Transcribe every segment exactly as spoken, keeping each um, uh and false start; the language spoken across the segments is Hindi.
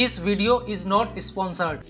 This video is not sponsored.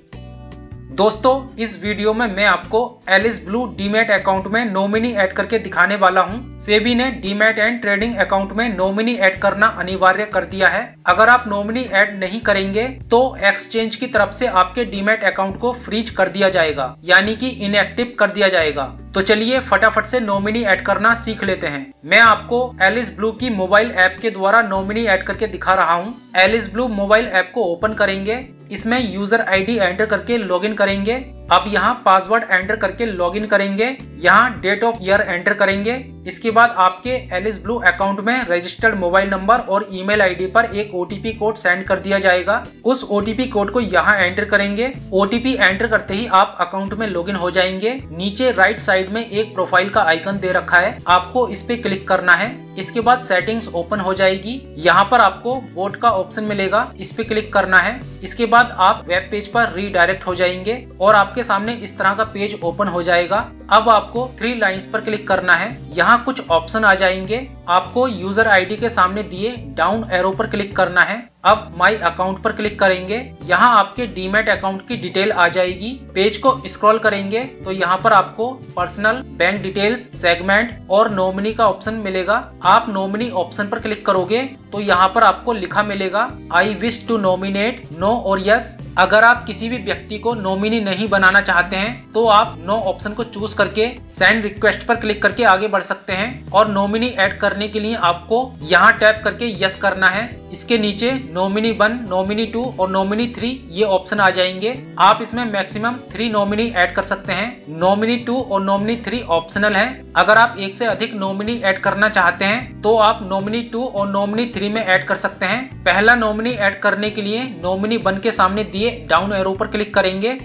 दोस्तों, इस वीडियो में मैं आपको एलिस ब्लू डीमैट अकाउंट में नॉमिनी ऐड करके दिखाने वाला हूं। सेबी ने डीमैट एंड ट्रेडिंग अकाउंट में नॉमिनी ऐड करना अनिवार्य कर दिया है। अगर आप नॉमिनी ऐड नहीं करेंगे तो एक्सचेंज की तरफ से आपके डीमैट अकाउंट को फ्रीज कर दिया जाएगा, यानी कि इनएक्टिव कर दिया जाएगा। तो चलिए फटाफट से नॉमिनी ऐड करना सीख लेते हैं। मैं आपको एलिस ब्लू की मोबाइल ऐप के द्वारा नॉमिनी ऐड करके दिखा रहा हूँ। एलिस ब्लू मोबाइल ऐप को ओपन करेंगे, इसमें यूजर आईडी एंटर करके लॉगिन करेंगे। अब यहाँ पासवर्ड एंटर करके लॉगिन करेंगे, यहाँ डेट ऑफ ईयर एंटर करेंगे। इसके बाद आपके एलिस ब्लू अकाउंट में रजिस्टर्ड मोबाइल नंबर और ईमेल आईडी पर एक ओटीपी कोड सेंड कर दिया जाएगा। उस ओटीपी कोड को यहाँ एंटर करेंगे। ओटीपी एंटर करते ही आप अकाउंट में लॉगिन हो जाएंगे। नीचे राइट साइड में एक प्रोफाइल का आइकन दे रखा है, आपको इस पे क्लिक करना है। इसके बाद सेटिंग्स ओपन हो जाएगी। यहाँ पर आपको बोट का ऑप्शन मिलेगा, इस पे क्लिक करना है। इसके बाद आप वेब पेज पर रीडायरेक्ट हो जाएंगे और आपके सामने इस तरह का पेज ओपन हो जाएगा। अब आपको थ्री लाइंस पर क्लिक करना है। यहाँ कुछ ऑप्शन आ जाएंगे, आपको यूजर आईडी के सामने दिए डाउन एरो पर क्लिक करना है। अब माई अकाउंट पर क्लिक करेंगे, यहाँ आपके डीमैट अकाउंट की डिटेल आ जाएगी। पेज को स्क्रॉल करेंगे तो यहाँ पर आपको पर्सनल, बैंक डिटेल्स, सेगमेंट और नॉमिनी का ऑप्शन मिलेगा। आप नॉमिनी ऑप्शन पर क्लिक करोगे तो यहाँ पर आपको लिखा मिलेगा I wish to nominate, no और यस। अगर आप किसी भी व्यक्ति को नॉमिनी नहीं बनाना चाहते हैं तो आप नो ऑप्शन को चूज करके सेंड रिक्वेस्ट पर क्लिक करके आगे बढ़ सकते हैं। और नॉमिनी ऐड करने के लिए आपको यहाँ टैप करके यस करना है। इसके नीचे नॉमिनी वन, नॉमिनी टू और नॉमिनी थ्री ये ऑप्शन आ जाएंगे। आप इसमें मैक्सिमम थ्री नॉमिनी ऐड कर सकते हैं। नॉमिनी टू और नॉमिनी थ्री ऑप्शनल हैं। अगर आप एक से अधिक नॉमिनी ऐड करना चाहते हैं तो आप नॉमिनी टू और नॉमिनी थ्री में ऐड कर सकते हैं। पहला नॉमिनी ऐड करने के लिए नॉमिनी वन के सामने दिए डाउन एरो पर क्लिक करेंगे।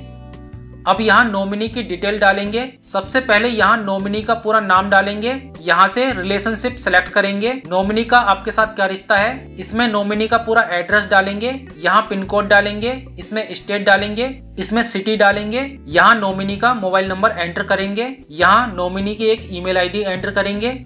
अब यहाँ नॉमिनी की डिटेल डालेंगे। सबसे पहले यहाँ नॉमिनी का पूरा नाम डालेंगे। यहाँ से रिलेशनशिप सेलेक्ट करेंगे, नॉमिनी का आपके साथ क्या रिश्ता है। इसमें नॉमिनी का पूरा एड्रेस डालेंगे, यहाँ पिन कोड डालेंगे, इसमें स्टेट डालेंगे, इसमें सिटी डालेंगे। यहाँ नॉमिनी का मोबाइल नंबर एंटर करेंगे, यहाँ नॉमिनी की एक ईमेल आईडी एंटर करेंगे,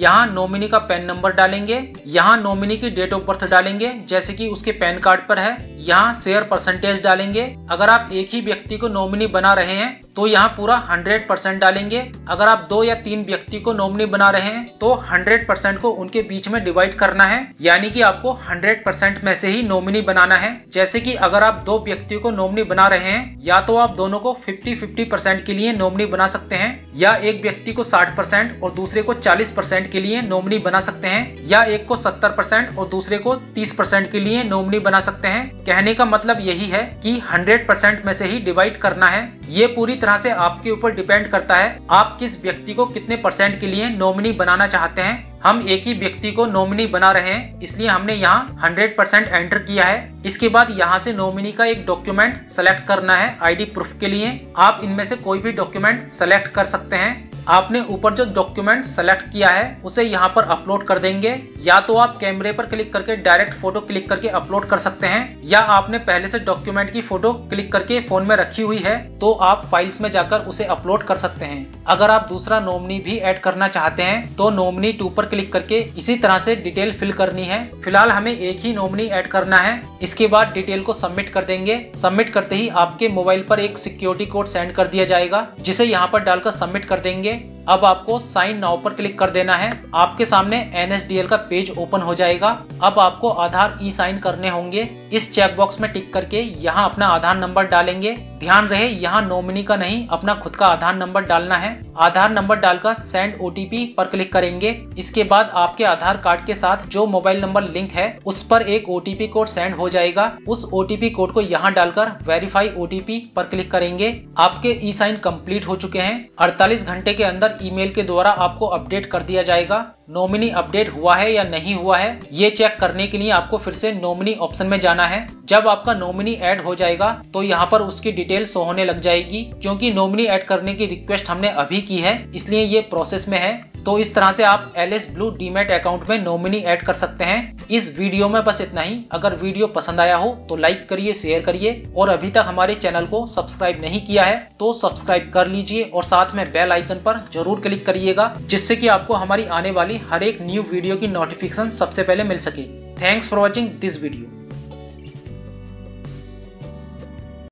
यहाँ नॉमिनी का पैन नंबर डालेंगे, यहाँ नॉमिनी की डेट ऑफ बर्थ डालेंगे जैसे कि उसके पैन कार्ड पर है। यहाँ शेयर परसेंटेज डालेंगे। अगर आप एक ही व्यक्ति को नॉमिनी बना रहे हैं तो यहाँ पूरा सौ परसेंट डालेंगे। अगर आप दो या तीन व्यक्ति को नॉमिनी बना रहे हैं तो सौ परसेंट को उनके बीच में डिवाइड करना है, यानी कि आपको सौ परसेंट में से ही नॉमिनी बनाना है। जैसे कि अगर आप दो व्यक्तियों को नॉमिनी बना रहे हैं, या तो आप दोनों को पचास पचास परसेंट के लिए नॉमिनी बना सकते हैं, या एक व्यक्ति को साठ परसेंट और दूसरे को चालीस परसेंट के लिए नॉमिनी बना सकते हैं, या एक को सत्तर परसेंट और दूसरे को तीस परसेंट के लिए नॉमिनी बना सकते हैं। कहने का मतलब यही है कि सौ परसेंट में से ही डिवाइड करना है। ये पूरी तरह से आपके ऊपर डिपेंड करता है आप किस व्यक्ति को कितने परसेंट के लिए नॉमिनी बनाना चाहते हैं। हम एक ही व्यक्ति को नॉमिनी बना रहे हैं, इसलिए हमने यहाँ सौ परसेंट एंटर किया है। इसके बाद यहाँ से नॉमिनी का एक डॉक्यूमेंट सेलेक्ट करना है आईडी प्रूफ के लिए। आप इनमें से कोई भी डॉक्यूमेंट सेलेक्ट कर सकते हैं। आपने ऊपर जो डॉक्यूमेंट सेलेक्ट किया है उसे यहाँ पर अपलोड कर देंगे। या तो आप कैमरे पर क्लिक करके डायरेक्ट फोटो क्लिक करके अपलोड कर सकते हैं, या आपने पहले से डॉक्यूमेंट की फोटो क्लिक करके फोन में रखी हुई है तो आप फाइल्स में जाकर उसे अपलोड कर सकते हैं। अगर आप दूसरा नॉमिनी भी ऐड करना चाहते हैं तो नॉमिनी टू पर क्लिक करके इसी तरह से डिटेल फिल करनी है। फिलहाल हमें एक ही नॉमिनी ऐड करना है। इसके बाद डिटेल को सबमिट कर देंगे। सबमिट करते ही आपके मोबाइल पर एक सिक्योरिटी कोड सेंड कर दिया जाएगा जिसे यहाँ पर डालकर सबमिट कर देंगे। अब आपको साइन नाउ पर क्लिक कर देना है। आपके सामने एन एस डी एल का पेज ओपन हो जाएगा। अब आपको आधार ई साइन करने होंगे। इस चेकबॉक्स में टिक करके यहाँ अपना आधार नंबर डालेंगे। ध्यान रहे यहाँ नॉमिनी का नहीं, अपना खुद का आधार नंबर डालना है। आधार नंबर डालकर सेंड ओटीपी पर क्लिक करेंगे। इसके बाद आपके आधार कार्ड के साथ जो मोबाइल नंबर लिंक है उस पर एक ओटीपी कोड सेंड हो जाएगा। उस ओटीपी कोड को यहाँ डालकर वेरीफाई ओटीपी पर क्लिक करेंगे। आपके ई साइन कम्प्लीट हो चुके हैं। अड़तालीस घंटे के अंदर ईमेल के द्वारा आपको अपडेट कर दिया जाएगा नॉमिनी अपडेट हुआ है या नहीं हुआ है। ये चेक करने के लिए आपको फिर से नॉमिनी ऑप्शन में जाना है। जब आपका नॉमिनी ऐड हो जाएगा तो यहाँ पर उसकी डिटेल शो होने लग जाएगी। क्योंकि नॉमिनी ऐड करने की रिक्वेस्ट हमने अभी की है इसलिए ये प्रोसेस में है। तो इस तरह से आप एलिस ब्लू डीमैट अकाउंट में नॉमिनी ऐड कर सकते हैं। इस वीडियो में बस इतना ही। अगर वीडियो पसंद आया हो तो लाइक करिए, शेयर करिए और अभी तक हमारे चैनल को सब्सक्राइब नहीं किया है तो सब्सक्राइब कर लीजिए और साथ में बेल आइकन पर जरूर क्लिक करिएगा जिससे कि आपको हमारी आने वाली हर एक न्यू वीडियो की नोटिफिकेशन सबसे पहले मिल सके। Thanks for watching this video.